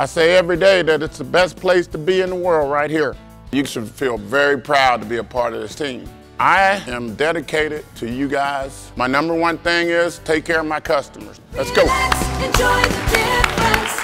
I say every day that it's the best place to be in the world right here. You should feel very proud to be a part of this team. I am dedicated to you guys. My number one thing is take care of my customers. Let's go. Enjoy the difference.